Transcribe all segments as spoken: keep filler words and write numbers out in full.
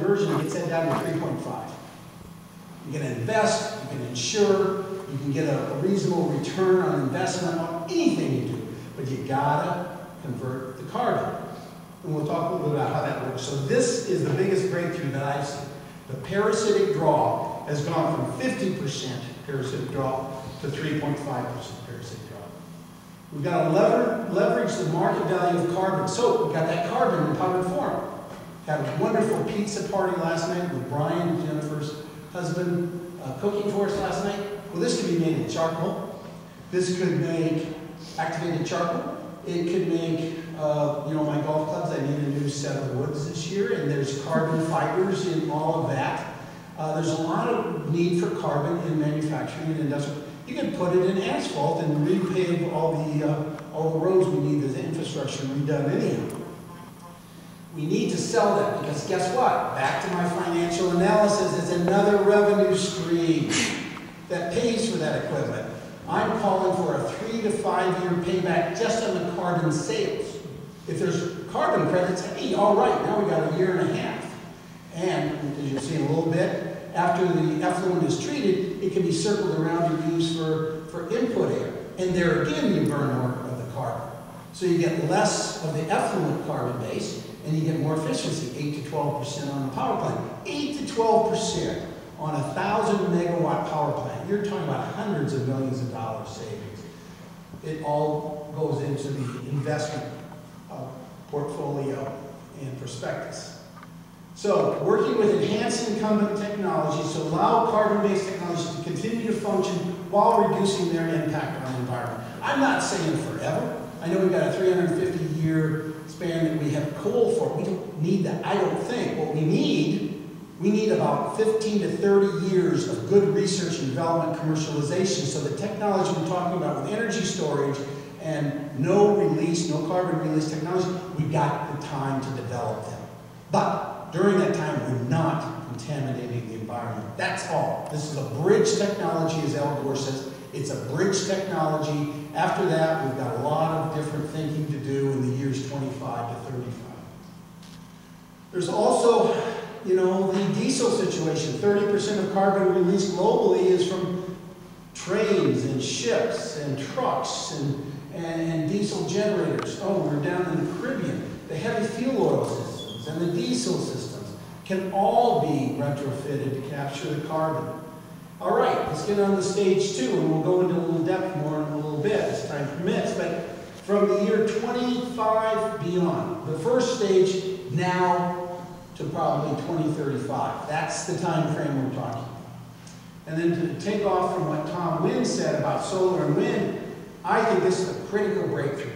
conversion, you get sent down to three point five. You can invest, you can insure, you can get a, a reasonable return on investment on anything you do, but you gotta convert the carbon. And we'll talk a little bit about how that works. So this is the biggest breakthrough that I've seen. The parasitic draw has gone from fifty percent parasitic draw to three point five percent parasitic draw. We've got to lever, leverage the market value of carbon. So we've got that carbon in powdered form. Had a wonderful pizza party last night with Brian, Jennifer's husband, uh, cooking for us last night. Well, this could be made in charcoal. This could make activated charcoal. It could make, uh, you know, my golf clubs. I need a new set of woods this year, and there's carbon fibers in all of that. Uh, there's a lot of need for carbon in manufacturing and industrial. You can put it in asphalt and repave all the uh, all the roads we need as infrastructure redone anyhow. We need to sell that because guess what? Back to my financial analysis, it's another revenue stream that pays for that equipment. I'm calling for a three to five year payback just on the carbon sales. If there's carbon credits, hey, all right, now we got a year and a half. And as you'll see in a little bit, after the effluent is treated, it can be circled around and used for, for input air. And there again, you burn more of the carbon. So you get less of the effluent carbon base, and you get more efficiency, eight to twelve percent on a power plant. eight to twelve percent on a one thousand megawatt power plant. You're talking about hundreds of millions of dollars savings. It all goes into the investment uh, portfolio and prospectus. So, working with enhanced incumbent technologies to allow carbon-based technologies to continue to function while reducing their impact on the environment. I'm not saying forever. I know we've got a three hundred fifty year span that we have coal for. We don't need that, I don't think. What we need, we need about fifteen to thirty years of good research and development commercialization. So the technology we're talking about with energy storage and no release, no carbon release technology, we got the time to develop them. But during that time, we're not contaminating the environment. That's all. This is a bridge technology, as Al Gore says. It's a bridge technology. After that, we've got a lot of different thinking to do in the years twenty-five to thirty-five. There's also, you know, the diesel situation. thirty percent of carbon released globally is from trains and ships and trucks and, and diesel generators. Oh, we're down in the Caribbean. The heavy fuel oils and the diesel systems can all be retrofitted to capture the carbon. All right, let's get on to stage two, and we'll go into a little depth more in a little bit as time permits. But from the year twenty-five beyond, the first stage now to probably twenty thirty-five. That's the time frame we're talking about. And then to take off from what Tom Wynn said about solar and wind, I think this is a critical breakthrough.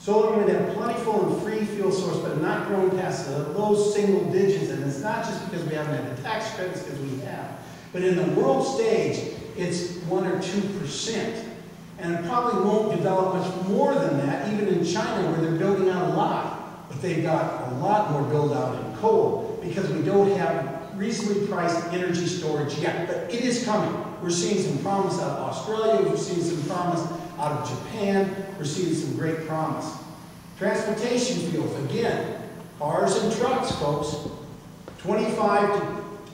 Solar and wind have plentiful and free fuel source, but not grown past the low single digits. And it's not just because we haven't had the tax credits, because we have. But in the world stage, it's one or two percent. And it probably won't develop much more than that, even in China, where they're building out a lot. But they've got a lot more build out in coal, because we don't have reasonably priced energy storage yet. But it is coming. We're seeing some promise out of Australia, we're seeing some promise out of Japan, we're seeing some great promise. Transportation fuels, again, cars and trucks, folks. twenty-five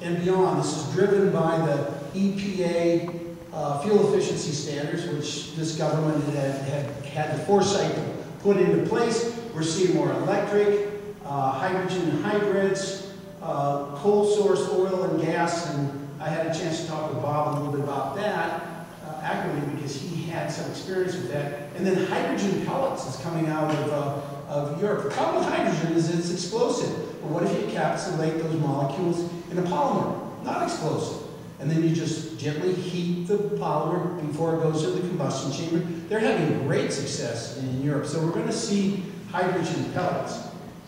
and beyond, this is driven by the E P A uh, fuel efficiency standards, which this government had, had, had the foresight to put into place. We're seeing more electric, uh, hydrogen and hybrids, uh, coal source, oil and gas, and I had a chance to talk with Bob a little bit about that, uh, accurately, because he had some experience with that. And then hydrogen pellets is coming out of, uh, of Europe. The problem with hydrogen is it's explosive. But what if you encapsulate those molecules in a polymer? Not explosive. And then you just gently heat the polymer before it goes to the combustion chamber. They're having great success in Europe. So we're going to see hydrogen pellets.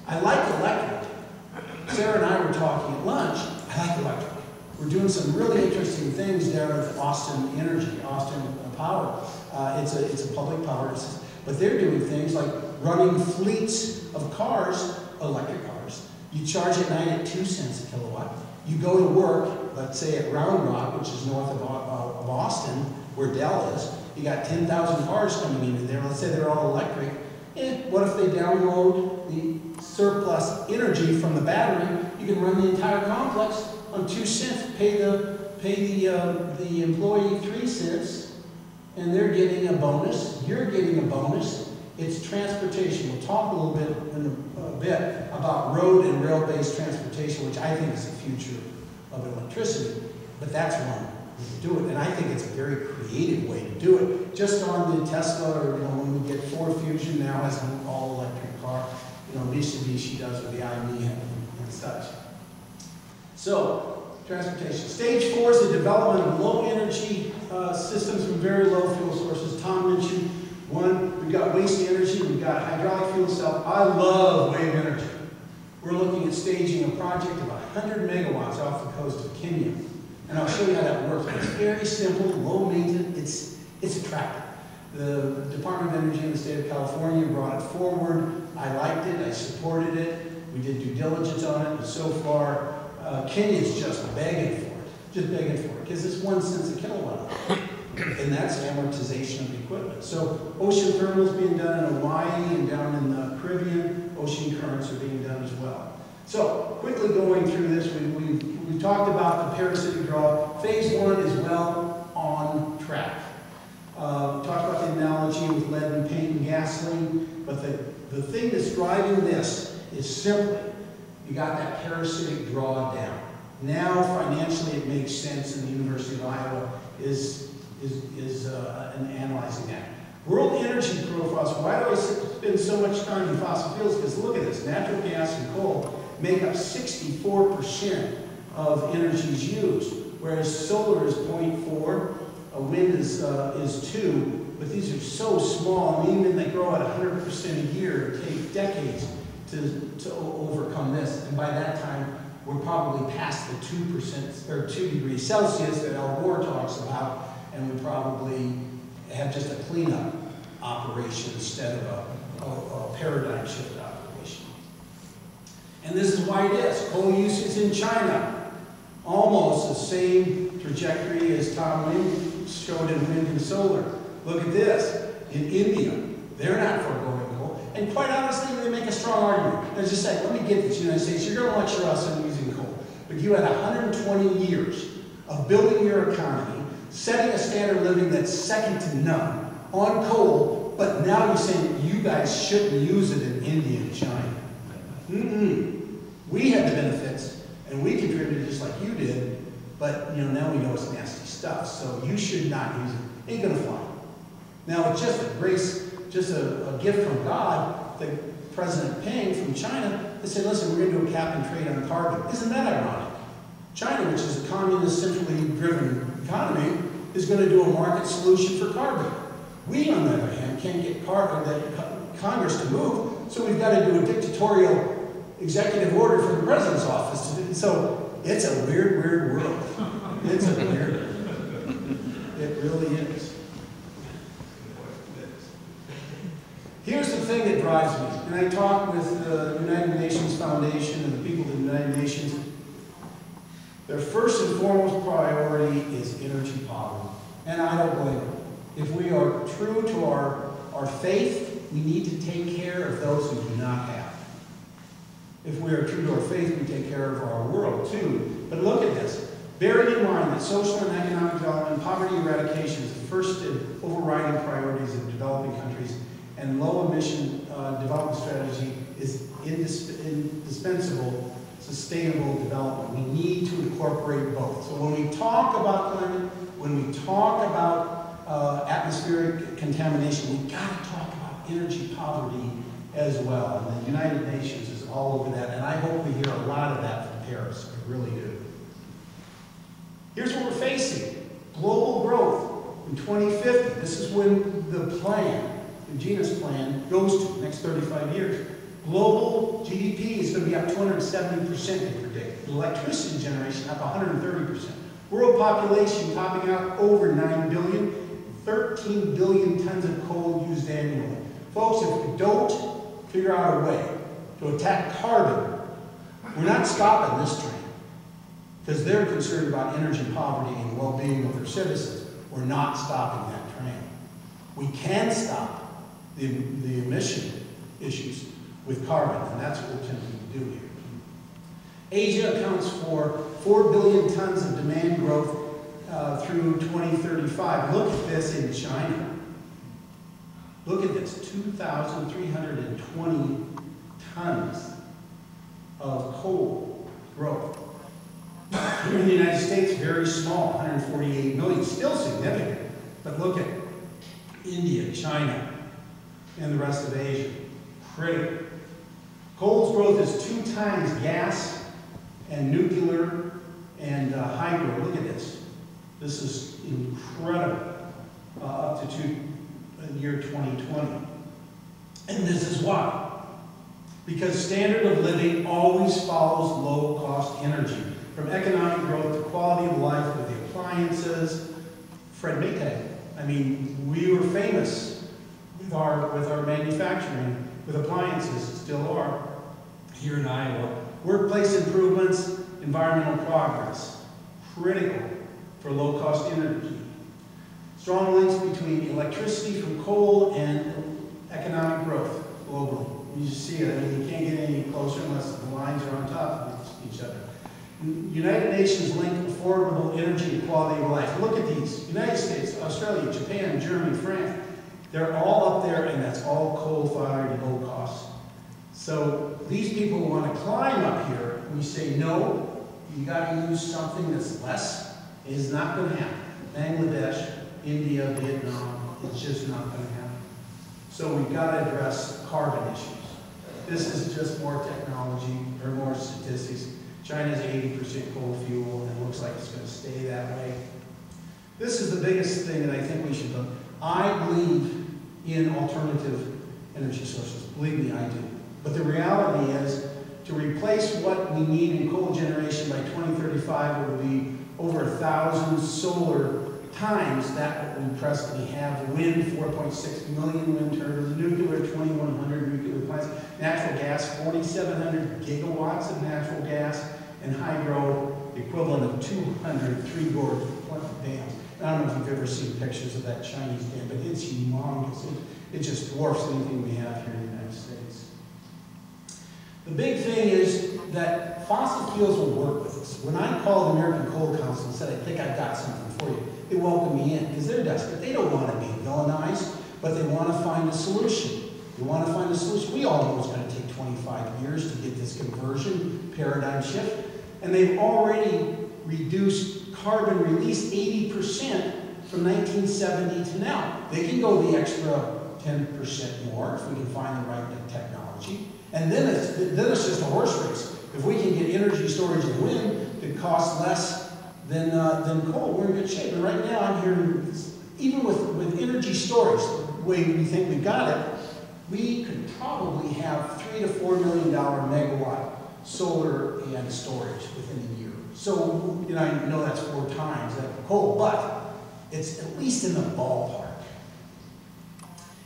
I like electric. Sarah and I were talking at lunch. I like electric. We're doing some really interesting things there with Austin Energy, Austin Power. Uh, it's, a, it's a public power system. But they're doing things like running fleets of cars, electric cars. You charge at night at two cents a kilowatt. You go to work, let's say at Round Rock, which is north of, uh, of Austin, where Dell is. You got ten thousand cars coming into there. Let's say they're all electric. Eh, what if they download the surplus energy from the battery You can run the entire complex on two cents, pay the, pay the, uh, the employee three cents, and they're getting a bonus, you're getting a bonus. It's transportation. We'll talk a little bit in a, a bit about road and rail-based transportation, which I think is the future of electricity, but that's one way to do it. And I think it's a very creative way to do it. Just on the Tesla, or you know, when we get Ford Fusion now as an all-electric car, you know, Mitsubishi does with the I B M and such. So, transportation. Stage four is the development of low-energy uh, systems from very low fuel sources. Tom mentioned one, we've got waste energy, we've got hydraulic fuel cell. I love wave energy. We're looking at staging a project of one hundred megawatts off the coast of Kenya. And I'll show you how that works. It's very simple, low maintenance, it's, it's attractive. The Department of Energy in the state of California brought it forward. I liked it, I supported it. We did due diligence on it, but so far, uh, Kenya's just begging for it. Just begging for it, because it's one cent a kilowatt. And that's amortization of the equipment. So ocean thermal is being done in Hawaii and down in the Caribbean. Ocean currents are being done as well. So quickly going through this, we, we, we talked about the parasitic draw. Phase one is well on track. Uh, talked about the analogy with lead and paint and gasoline, but the, the thing that's driving this is simply, you got that parasitic draw down. Now financially it makes sense, and the University of Iowa is is, is uh, an analyzing that. World energy profiles. Why do I spend so much time in fossil fuels? Because look at this, natural gas and coal make up sixty-four percent of energies used, whereas solar is zero point four, a wind is, uh, is two, but these are so small, and even they grow at one hundred percent a year, it takes decades to, to overcome this, and by that time, we're probably past the two percent, or two degrees Celsius that Al Gore talks about, and we probably have just a cleanup operation instead of a, a, a paradigm shift operation. And this is why it is. Coal usage in China, almost the same trajectory as Tom Lin showed in wind and solar. Look at this. In India, they're not foregoing coal. And quite honestly, they make a strong argument. They just say, let me get to the United States. You're going to lecture us on using coal. But you had one hundred twenty years of building your economy, setting a standard of living that's second to none on coal, but now you're saying you guys shouldn't use it in India and China. Mm-mm. We had the benefits, and we contributed just like you did, but you know, now we know it's nasty stuff, so you should not use it. Ain't gonna fly. Now it's just a grace, just a, a gift from God, the President Peng from China, they said, listen, we're gonna do a cap and trade on carbon. Isn't that ironic? China, which is a communist, centrally driven economy, is going to do a market solution for carbon. We, on the other hand, can't get carbon, that Congress to move, so we've got to do a dictatorial executive order from the president's office. To do. So it's a weird, weird world. It's a weird It really is. Here's the thing that drives me, and I talk with the United Nations Foundation and the people of the United Nations. Their first and foremost priority is energy poverty, and I don't blame them. If we are true to our, our faith, we need to take care of those who do not have. If we are true to our faith, we take care of our world too. But look at this. Bearing in mind that social and economic development and poverty eradication is the first and overriding priorities of developing countries, and low emission uh, development strategy is indisp indispensable sustainable development. We need to incorporate both. So when we talk about climate, when we talk about uh, atmospheric contamination, we've got to talk about energy poverty as well. And the United Nations is all over that, and I hope we hear a lot of that from Paris. I really do. Here's what we're facing. Global growth in twenty fifty. This is when the plan, the GENAS plan, goes to the next thirty-five years. Global G D P is going to be up two hundred seventy percent, they predict. Electricity generation up one hundred thirty percent. World population topping out over nine billion, thirteen billion tons of coal used annually. Folks, if we don't figure out a way to attack carbon, we're not stopping this train, because they're concerned about energy poverty and well-being of their citizens. We're not stopping that train. We can stop the, the emission issues with carbon, and that's what we're attempting to do here. Asia accounts for four billion tons of demand growth uh, through twenty thirty-five. Look at this in China. Look at this, two thousand three hundred twenty tons of coal growth. Here in the United States, very small, one hundred forty-eight million, still significant. But look at India, China, and the rest of Asia. Critical. Coal's growth is two times gas and nuclear and uh, hydro. Look at this. This is incredible, uh, up to two, uh, year twenty twenty. And this is why. Because standard of living always follows low-cost energy. From economic growth to quality of life with the appliances. Fred Mikke, I mean, we were famous with our, with our manufacturing, with appliances, still are, here in Iowa. Workplace improvements, environmental progress, critical for low-cost energy. Strong links between electricity from coal and economic growth globally. You just see it. I mean, you can't get any closer unless the lines are on top of each other. United Nations link affordable energy and quality of life. Look at these. United States, Australia, Japan, Germany, France. They're all up there, and that's all coal-fired and low-cost. So these people want to climb up here. We say, no, you got to use something that's less. It is not going to happen. Bangladesh, India, Vietnam, it's just not going to happen. So we've got to address carbon issues. This is just more technology or more statistics. China's eighty percent coal fuel, and it looks like it's going to stay that way. This is the biggest thing that I think we should look. I believe in alternative energy sources. Believe me, I do. But the reality is, to replace what we need in coal generation by twenty thirty-five will be over a thousand solar times that what we presently have. Wind, four point six million wind turbines, nuclear, twenty-one hundred nuclear plants, natural gas, forty-seven hundred gigawatts of natural gas, and hydro, the equivalent of two hundred three-gorge dams. I don't know if you've ever seen pictures of that Chinese dam, but it's humongous. It, it just dwarfs anything we have here in the United States. The big thing is that fossil fuels will work with us. When I called the American Coal Council and said, I think I've got something for you, they welcome me in because they're desperate. They don't want to be villainized, but they want to find a solution. They want to find a solution. We all know it's going to take twenty-five years to get this conversion paradigm shift, and they've already reduced carbon release eighty percent from nineteen seventy to now. They can go the extra ten percent more if we can find the right technology. And then it's, then it's just a horse race. If we can get energy storage and wind that costs less than, uh, than coal, we're in good shape. And right now I'm hearing, even with, with energy storage, the way we think we've got it, we could probably have three to four million dollar megawatt solar and storage within a year. So, you know, I know that's four times that coal, but it's at least in the ballpark.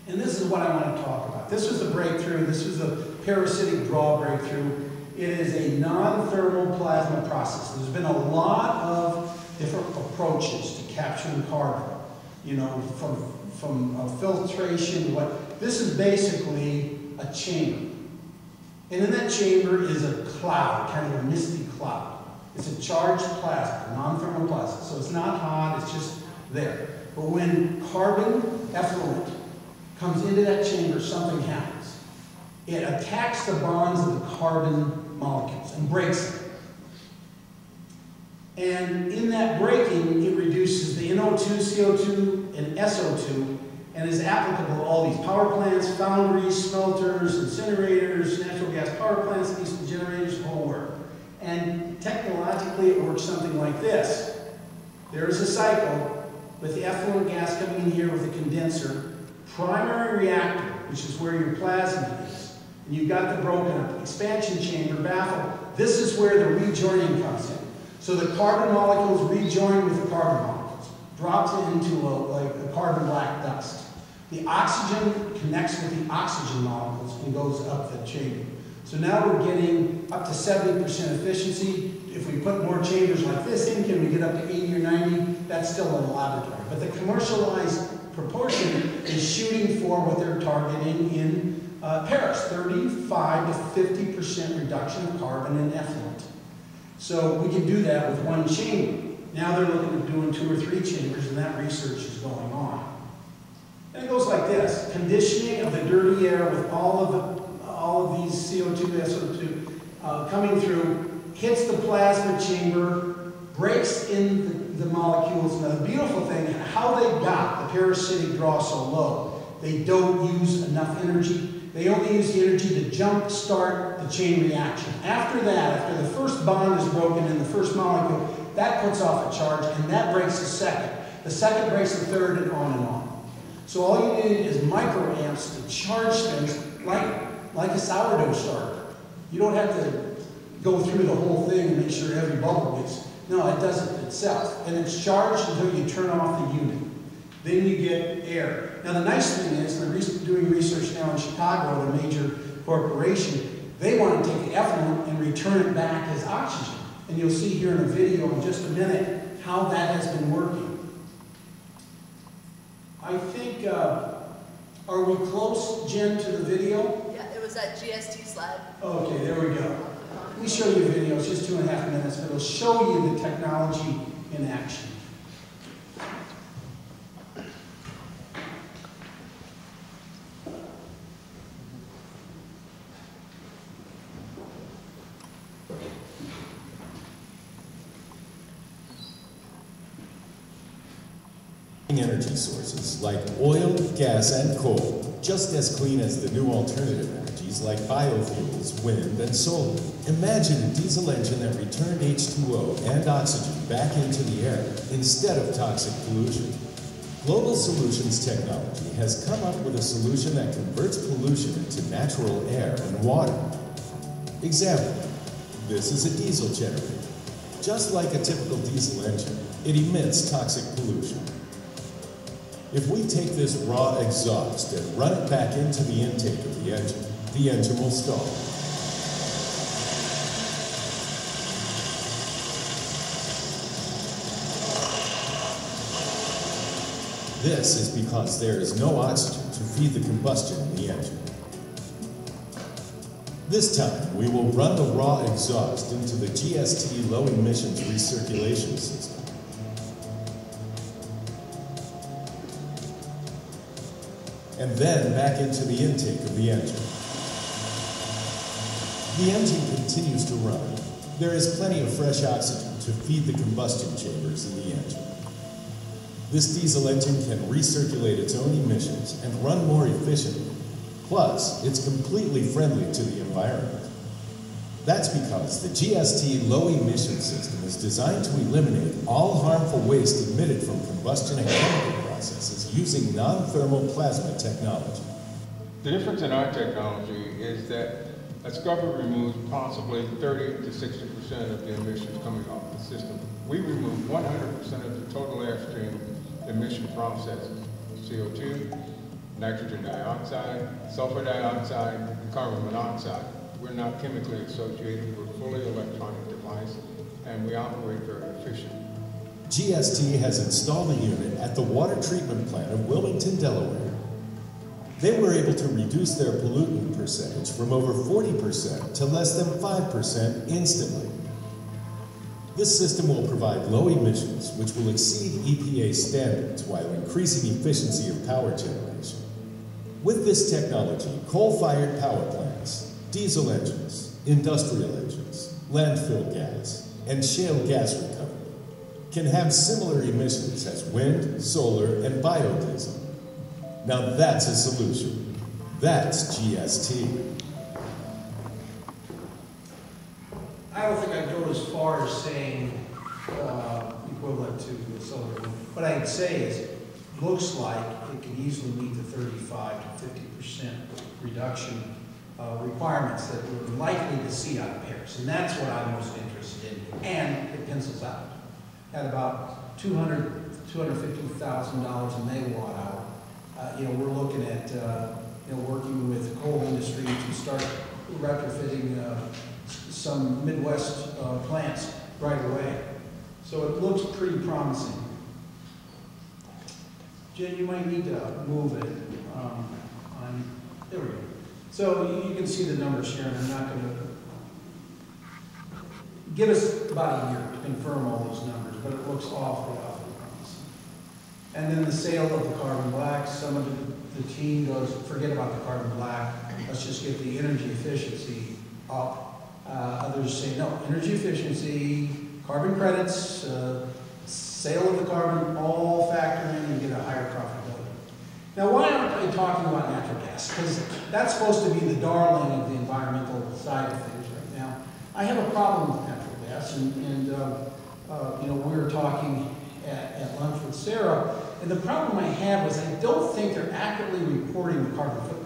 And this is what I want to talk about. This was a breakthrough. This was a parasitic draw breakthrough. It is a non-thermal plasma process. There's been a lot of different approaches to capturing carbon, you know, from, from uh, filtration. What this is basically a chamber. And in that chamber is a cloud, kind of a misty cloud. It's a charged plasma, non-thermal plasma. So it's not hot, it's just there. But when carbon effluent comes into that chamber, something happens. It attacks the bonds of the carbon molecules and breaks them. And in that breaking, it reduces the N O two, C O two, and S O two, and is applicable to all these power plants, foundries, smelters, incinerators, natural gas power plants, diesel generators, the whole work. And technologically, it works something like this. There is a cycle with the effluent gas coming in here with a condenser. Primary reactor, which is where your plasma is, and you've got the broken up expansion chamber, baffle. This is where the rejoining comes in. So the carbon molecules rejoin with the carbon molecules, drops into a, like a carbon black dust. The oxygen connects with the oxygen molecules and goes up the chamber. So now we're getting up to seventy percent efficiency. If we put more chambers like this in, can we get up to eighty or ninety? That's still in the laboratory. But the commercialized proportion is shooting for what they're targeting in uh, Paris, thirty-five to fifty percent reduction of carbon and effluent. So we can do that with one chamber. Now they're looking at doing two or three chambers, and that research is going on. And it goes like this: conditioning of the dirty air with all of the, all of these C O two, S O two uh, coming through, hits the plasma chamber, breaks in the, the molecules. Now the beautiful thing, how they got the parasitic draw so low, they don't use enough energy. They only use the energy to jump start the chain reaction. After that, after the first bond is broken in the first molecule, that puts off a charge, and that breaks the second. The second breaks the third, and on and on. So all you need is microamps to charge things like, like a sourdough starter. You don't have to go through the whole thing and make sure every bubble gets. No, it does it itself. And it's charged until you turn off the unit. Then you get air. Now the nice thing is, they're doing research now in Chicago, a major corporation. They want to take the effluent and return it back as oxygen. And you'll see here in a video in just a minute how that has been working. I think, uh, are we close, Jen, to the video? Yeah, it was that G S T slide. Okay, there we go. Let me show you a video. It's just two and a half minutes, but it'll show you the technology in action. Energy sources like oil, gas, and coal, just as clean as the new alternative energies like biofuels, wind, and solar. Imagine a diesel engine that returned H two O and oxygen back into the air instead of toxic pollution. Global Solutions Technology has come up with a solution that converts pollution into natural air and water. Example, this is a diesel generator. Just like a typical diesel engine, it emits toxic pollution. If we take this raw exhaust and run it back into the intake of the engine, the engine will stall. This is because there is no oxygen to feed the combustion in the engine. This time, we will run the raw exhaust into the G S T low emissions recirculation system. And then back into the intake of the engine. The engine continues to run. There is plenty of fresh oxygen to feed the combustion chambers in the engine. This diesel engine can recirculate its own emissions and run more efficiently. Plus, it's completely friendly to the environment. That's because the G S T low emission system is designed to eliminate all harmful waste emitted from combustion and chemical processes using non-thermal plasma technology. The difference in our technology is that a scrubber removes possibly thirty to sixty percent of the emissions coming off the system. We remove one hundred percent of the total airstream emission process, C O two, nitrogen dioxide, sulfur dioxide, and carbon monoxide. We're not chemically associated, we're fully electronic device, and we operate very efficiently. G S T has installed a unit at the water treatment plant of Wilmington, Delaware. They were able to reduce their pollutant percentage from over forty percent to less than five percent instantly. This system will provide low emissions, which will exceed E P A standards while increasing efficiency of power generation. With this technology, coal-fired power plants, diesel engines, industrial engines, landfill gas, and shale gas recovery can have similar emissions as wind, solar, and biodiesel. Now that's a solution. That's G S T. I don't think I'd go as far as saying uh, equivalent to solar. What I'd say is, it looks like it can easily meet the thirty-five to fifty percent reduction uh, requirements that we're likely to see out of Paris. And that's what I'm most interested in. And it pencils out at about two hundred, two hundred fifty thousand dollars a megawatt hour. Uh, you know, we're looking at uh, you know, working with coal industry to start retrofitting uh, some Midwest uh, plants right away. So it looks pretty promising. Jen, you might need to move it. Um, on, there we go. So you can see the numbers here, and I'm not going to give us about a year to confirm all these numbers, but it looks awfully, awfully promising. And then the sale of the carbon black, some of the, the team goes, forget about the carbon black, let's just get the energy efficiency up. Uh, others say, no, energy efficiency, carbon credits, uh, sale of the carbon, all factor in and get a higher profitability. Now, why aren't they talking about natural gas? Because that's supposed to be the darling of the environmental side of things right now. I have a problem with natural gas, and, and uh, uh, you know, we were talking at, at lunch with Sarah, and the problem I had was I don't think they're accurately reporting the carbon footprint.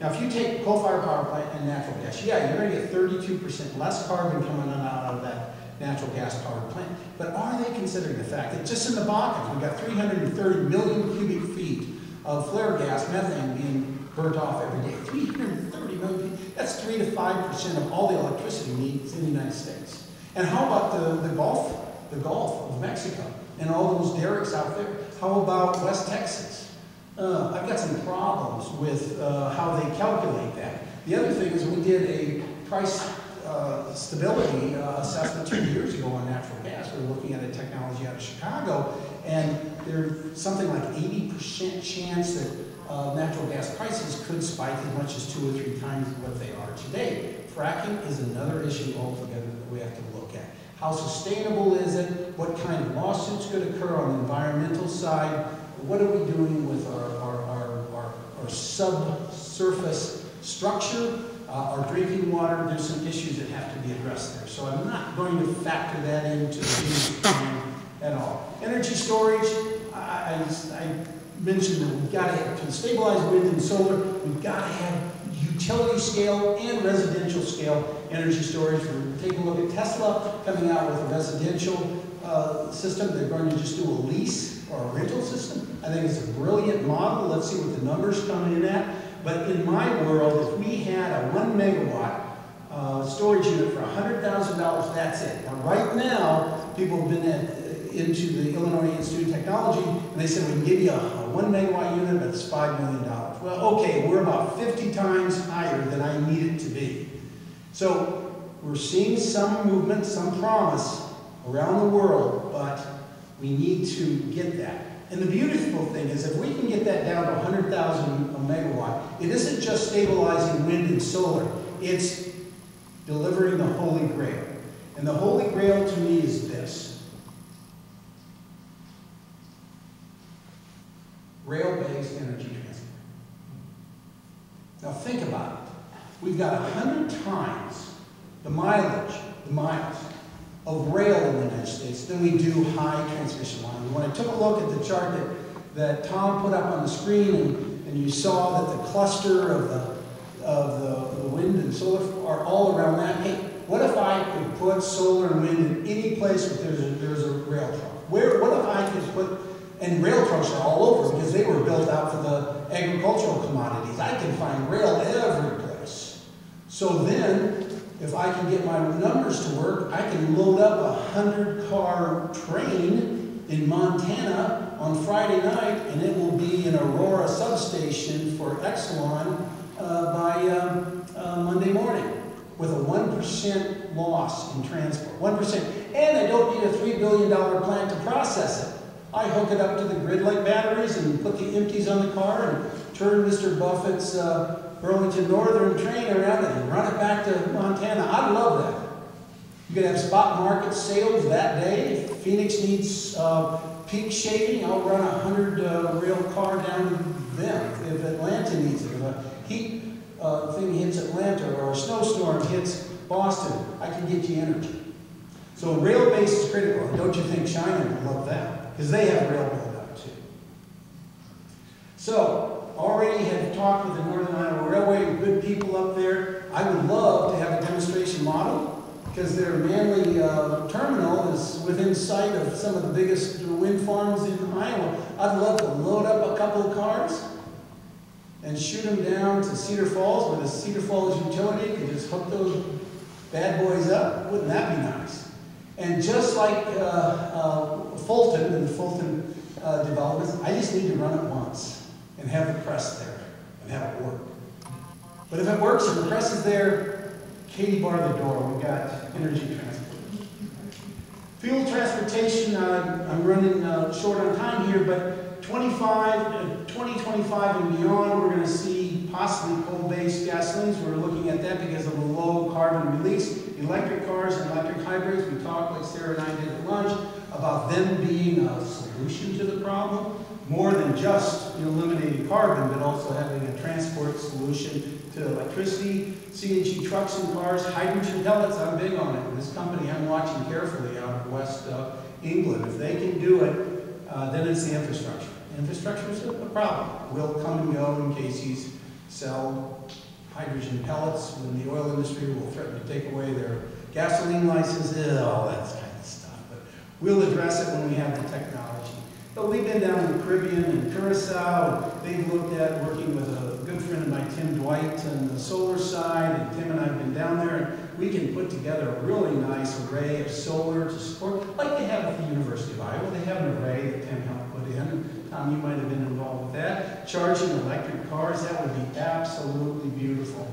Now, if you take coal-fired power plant and natural gas, yeah, you're going to get thirty-two percent less carbon coming out of that natural gas powered plant. But are they considering the fact that just in the Bakken, we've got three hundred thirty million cubic feet of flare gas, methane, being burnt off every day? three hundred thirty million, that's three to five percent of all the electricity needs in the United States. And how about the, the Gulf, the Gulf of Mexico and all those derricks out there? How about West Texas? Uh, I've got some problems with uh, how they calculate that. The other thing is we did a price Uh, stability uh, assessment two years ago on natural gas. We were looking at a technology out of Chicago, and there's something like eighty percent chance that uh, natural gas prices could spike as much as two or three times what they are today. Fracking is another issue altogether that we have to look at. How sustainable is it? What kind of lawsuits could occur on the environmental side? What are we doing with our, our, our, our, our subsurface structure? Uh, our drinking water, there's some issues that have to be addressed there. So I'm not going to factor that into the plan at all. Energy storage, I, I mentioned that we've got to, have, to stabilize wind and solar, we've got to have utility scale and residential scale energy storage. We're taking a look at Tesla coming out with a residential uh, system. They're going to just do a lease or a rental system. I think it's a brilliant model. Let's see what the numbers come in at. But in my world, if we had a one megawatt uh, storage unit for one hundred thousand dollars, that's it. Now, right now, people have been at, into the Illinois Institute of Technology, and they said, we can give you a, a one megawatt unit, but it's five million dollars. Well, okay, we're about fifty times higher than I need it to be. So we're seeing some movement, some promise around the world, but we need to get that. And the beautiful thing is, if we can get that down to one hundred thousand a megawatt, it isn't just stabilizing wind and solar, it's delivering the Holy Grail. And the Holy Grail to me is this. Rail-based energy transfer. Now think about it. We've got one hundred times the mileage, the miles, of rail in the United States than we do high transmission line. When I took a look at the chart that, that Tom put up on the screen, and, and you saw that the cluster of the, of the, the wind and solar are all around that. Hey, what if I could put solar and wind in any place where there's a, there's a rail trunk? Where, what if I could put, and rail trunks are all over because they were built out for the agricultural commodities. I can find rail every place. So then, if I can get my numbers to work, I can load up a hundred-car train in Montana on Friday night, and it will be an Aurora substation for Exelon uh, by um, uh, Monday morning with a one percent loss in transport, one percent. And I don't need a three billion dollar plant to process it. I hook it up to the grid like batteries and put the empties on the car and turn Mister Buffett's uh, Burlington Northern train around it and run it back to Montana. I'd love that. You could have spot market sales that day. If Phoenix needs uh, peak shaving, I'll run a hundred uh, rail car down to them. If Atlanta needs it, if a heat uh, thing hits Atlanta or a snowstorm hits Boston, I can get you energy. So rail base is critical. And don't you think China would love that? Because they have rail build out too. So, already had talked with the Northern Iowa Railway, good people up there. I would love to have a demonstration model because their Manly uh, terminal is within sight of some of the biggest wind farms in Iowa. I'd love to load up a couple of cars and shoot them down to Cedar Falls with a Cedar Falls utility and just hook those bad boys up. Wouldn't that be nice? And just like uh, uh, Fulton and the Fulton uh, developments, I just need to run it once and have the press there, and have it work. But if it works and the press is there, Katie, bar the door, we've got energy transport. Fuel transportation, uh, I'm running uh, short on time here, but twenty-five, uh, twenty twenty-five and beyond, we're going to see possibly coal-based gasolines. We're looking at that because of the low carbon release. Electric cars and electric hybrids, we talked, like Sarah and I did at lunch, about them being a solution to the problem, more than just eliminating carbon, but also having a transport solution to electricity, C N G trucks and cars, hydrogen pellets. I'm big on it. This company I'm watching carefully out of West uh, England. If they can do it, uh, then it's the infrastructure. Infrastructure is a problem. Will come and go in cases sell hydrogen pellets when the oil industry will threaten to take away their gasoline licenses, all that kind of stuff. But we'll address it when we have the technology. But we've been down in the Caribbean and Curacao. They've looked at working with a good friend of mine, Tim Dwight, on the solar side. And Tim and I have been down there. And we can put together a really nice array of solar to support, like they have at the University of Iowa. They have an array that Tim helped put in. Tom, you might have been involved with that. Charging electric cars, that would be absolutely beautiful.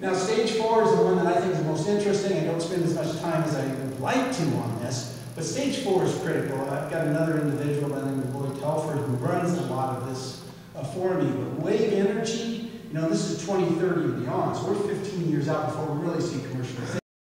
Now, stage four is the one that I think is the most interesting. I don't spend as much time as I would like to on this. But stage four is critical. I've got another individual by the name of Lloyd Telford who runs a lot of this uh, for me. But wave energy, you know, this is twenty thirty and beyond, so we're fifteen years out before we really see commercialization.